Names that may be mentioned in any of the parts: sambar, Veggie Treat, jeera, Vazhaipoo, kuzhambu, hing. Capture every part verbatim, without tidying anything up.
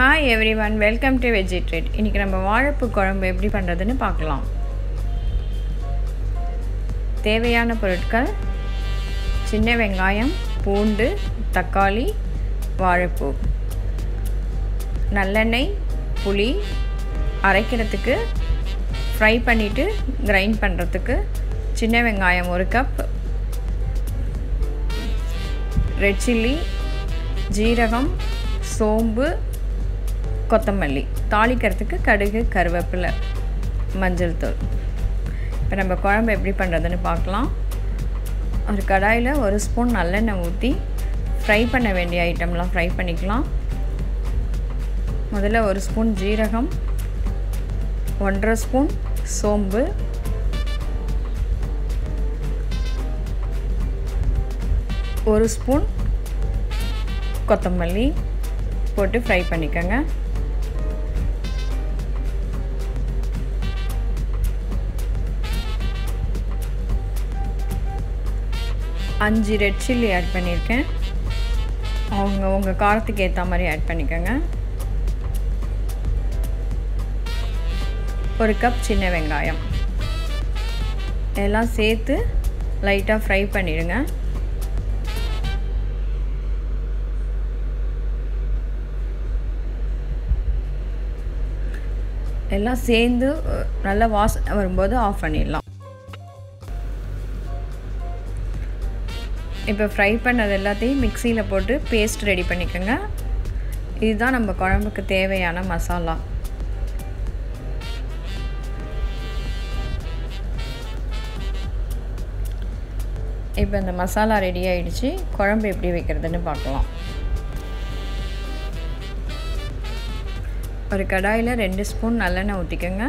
Hi everyone, welcome to Veggie Treat. இன்னைக்கு நம்ம வazhaipoo kuzhambu எப்படி பண்றதுன்னு பார்க்கலாம். தேவையான பொருட்கள் சின்ன வெங்காயம், பூண்டு, தக்காளி, வazhaipoo. நல்லெண்ணெய், புளி, அரைக்கிறதுக்கு ஃப்ரை பண்ணிட்டு கிரைண்ட் பண்றதுக்கு சின்ன வெங்காயம் ஒரு கப், ரெட் சில்லி, ஜீரகம், சோம்பு, கொத்தமல்லி, தாளிக்கிறதுக்கு கடுகு, கருவேப்பிலை, மஞ்சள் தூள். இப்போ நம்ம குழம்பு எப்படி பண்றதுன்னு பார்க்கலாம். ஒரு கடாயில ஒரு ஸ்பூன் நல்லெண்ணெய் ஊத்தி ஃப்ரை பண்ண வேண்டிய ஐட்டம்லாம் ஃப்ரை பண்ணிக்கலாம். முதல்ல ஒரு ஸ்பூன் ஜீரகம், ஒன்றரை ஸ்பூன் சோம்பு, ஒரு ஸ்பூன் கொத்தமல்லி போட்டு ஃப்ரை பண்ணிக்கங்க. அஞ்சு ரெட் சில்லி ஆட் பண்ணியிருக்கேன். அவங்க உங்கள் காரத்துக்கு ஏற்ற மாதிரி ஆட் பண்ணிக்கோங்க. ஒரு கப் சின்ன வெங்காயம் எல்லாம் சேர்த்து லைட்டாக ஃப்ரை பண்ணிடுங்க. எல்லாம் சேர்ந்து நல்லா வாசனை வரும்போது ஆஃப் பண்ணிடலாம். இப்போ ஃப்ரை பண்ணது எல்லாத்தையும் மிக்சியில் போட்டு பேஸ்ட் ரெடி பண்ணிக்கோங்க. இதுதான் நம்ம குழம்புக்கு தேவையான மசாலா. இப்போ இந்த மசாலா ரெடி ஆகிடுச்சு. குழம்பு எப்படி வைக்கிறதுன்னு பார்க்கலாம். ஒரு கடாயில் ரெண்டு ஸ்பூன் நல்லெண்ணெய் ஊற்றிக்கோங்க.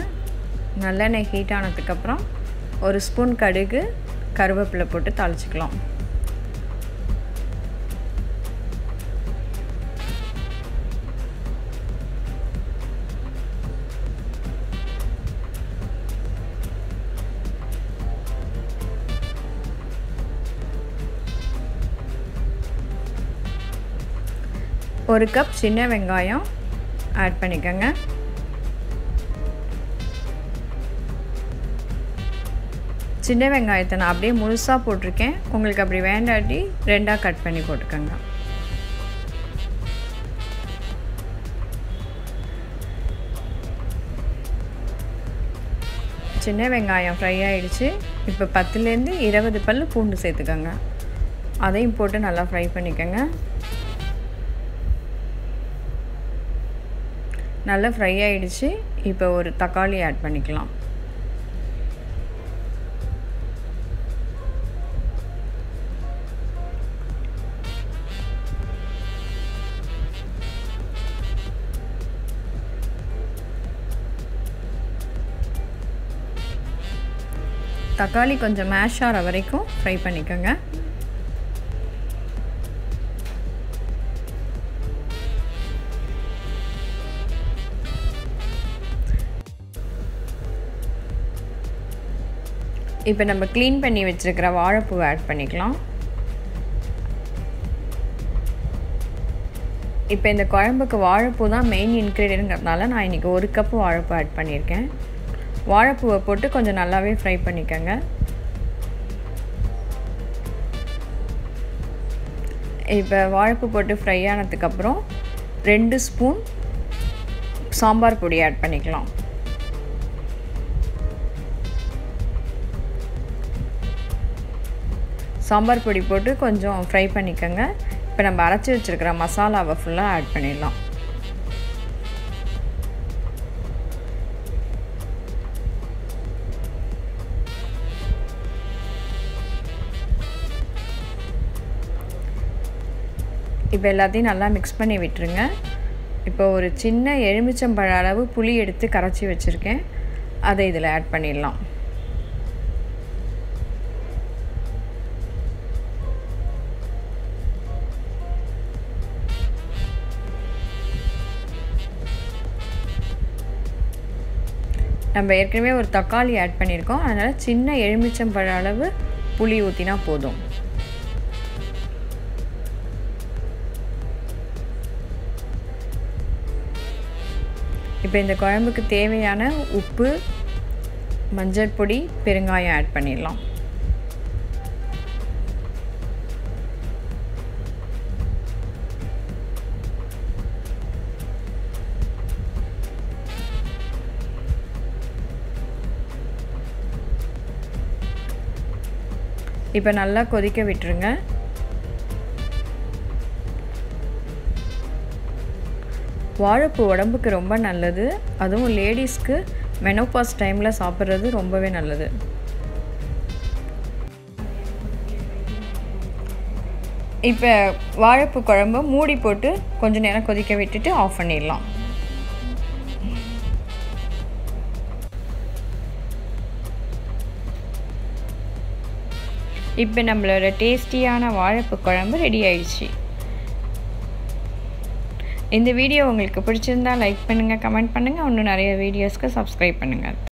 நல்லெண்ணெய் ஹீட் ஆனதுக்கப்புறம் ஒரு ஸ்பூன் கடுகு, கருவேப்பிலை போட்டு தாளிச்சிக்கலாம். ஒரு கப் சின்ன வெங்காயம் ஆட் பண்ணிக்கோங்க. சின்ன வெங்காயத்தை நான் அப்படியே முழுசாக போட்டிருக்கேன். உங்களுக்கு அப்படி வேண்டாட்டி ரெண்டாக கட் பண்ணி போட்டுக்கோங்க. சின்ன வெங்காயம் ஃப்ரை ஆகிடுச்சு. இப்போ பத்துலேருந்து இருபது பல்லு பூண்டு சேர்த்துக்கோங்க. அதையும் போட்டு நல்லா ஃப்ரை பண்ணிக்கோங்க. நல்லா ஃப்ரை ஆகிடுச்சு. இப்போ ஒரு தக்காளி ஆட் பண்ணிக்கலாம். தக்காளி கொஞ்சம் மேஷ் ஆகிற வரைக்கும் ஃப்ரை பண்ணிக்கோங்க. இப்போ நம்ம க்ளீன் பண்ணி வச்சுருக்கிற வாழைப்பூவை ஆட் பண்ணிக்கலாம். இப்போ இந்த குழம்புக்கு வாழைப்பூ தான் மெயின் இன்க்ரீடியன்ட்ங்கிறதுனால நான் இன்றைக்கி ஒரு கப்பு வாழைப்பூ ஆட் பண்ணியிருக்கேன். வாழைப்பூவை போட்டு கொஞ்சம் நல்லாவே ஃப்ரை பண்ணிக்கோங்க. இப்போ வாழைப்பூ போட்டு ஃப்ரை ஆனதுக்கப்புறம் ரெண்டு ஸ்பூன் சாம்பார் பொடி ஆட் பண்ணிக்கலாம். சாம்பார் பொடி போட்டு கொஞ்சம் ஃப்ரை பண்ணிக்கோங்க. இப்போ நம்ம அரைச்சி வச்சுருக்கிற மசாலாவை ஃபுல்லாக ஆட் பண்ணிடலாம். இப்போ எல்லாத்தையும் நல்லா மிக்ஸ் பண்ணி விட்டுருங்க. இப்போ ஒரு சின்ன எலுமிச்சம்பழ அளவு புளி எடுத்து கரைச்சி வச்சுருக்கேன். அதை இதில் ஆட் பண்ணிடலாம். நம்ம ஏற்கனவே ஒரு தக்காளி ஆட் பண்ணியிருக்கோம். அதனால் சின்ன எலுமிச்சம்பழ அளவு புளி ஊற்றினா போதும். இப்போ இந்த குழம்புக்கு தேவையான உப்பு, மஞ்சள் பொடி, பெருங்காயம் ஆட் பண்ணிடலாம். இப்போ நல்லா கொதிக்க விட்டுருங்க. வாழைப்பூ உடம்புக்கு ரொம்ப நல்லது, அதுவும் லேடிஸ்க்கு மெனோபாஸ் டைமில் சாப்பிட்றது ரொம்பவே நல்லது. இப்போ வாழைப்பூ குழம்பு மூடி போட்டு கொஞ்சம் நேரம் கொதிக்க விட்டுட்டு ஆஃப் பண்ணிடலாம். இப்போ நம்மளோட டேஸ்டியான வாழைப்பூ குழம்பு ரெடி ஆயிடுச்சு. இந்த வீடியோ உங்களுக்கு பிடிச்சிருந்தா லைக் பண்ணுங்கள், கமெண்ட் பண்ணுங்கள், இன்னும் நிறைய வீடியோஸ்க்கு சப்ஸ்கிரைப் பண்ணுங்கள்.